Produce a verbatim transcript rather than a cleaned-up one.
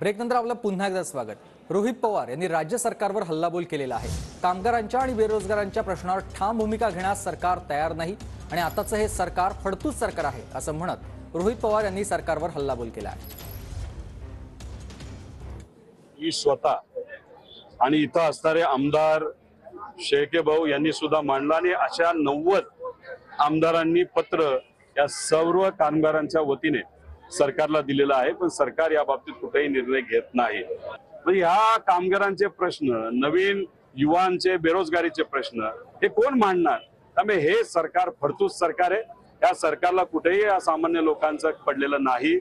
ब्रेकनंतर आपलं पुन्हा एकदा स्वागत। रोहित पवार यांनी राज्य सरकारवर हल्लाबोल केलेला आहे। कामगारांच्या आणि बेरोजगारांच्या प्रश्नावर ठाम भूमिका घेण्यास सरकार तयार नाही आणि आताचं हे सरकार फडतूस सरकार आहे असं म्हणत रोहित पवार यांनी सरकारवर हल्लाबोल केला आहे। ही स्वतः आणि इथे असणारे आमदार शेळके भाऊ यांनी सुद्धा मांडला आणि अशा नव्वद आमदारांनी पत्र या सर्व कामगारांच्या वतीने सरकारला दिलेला आहे, पण सरकार या बाबतीत कुठेही निर्णय घेत नाही। ह्या कामगारांचे प्रश्न, नवीन युवांचे बेरोजगारीचे प्रश्न हे कोण मांडणार? त्यामुळे हे सरकार फडतूस सरकार आहे। या सरकारला कुठेही सामान्य लोकांचं पडलेलं नाही।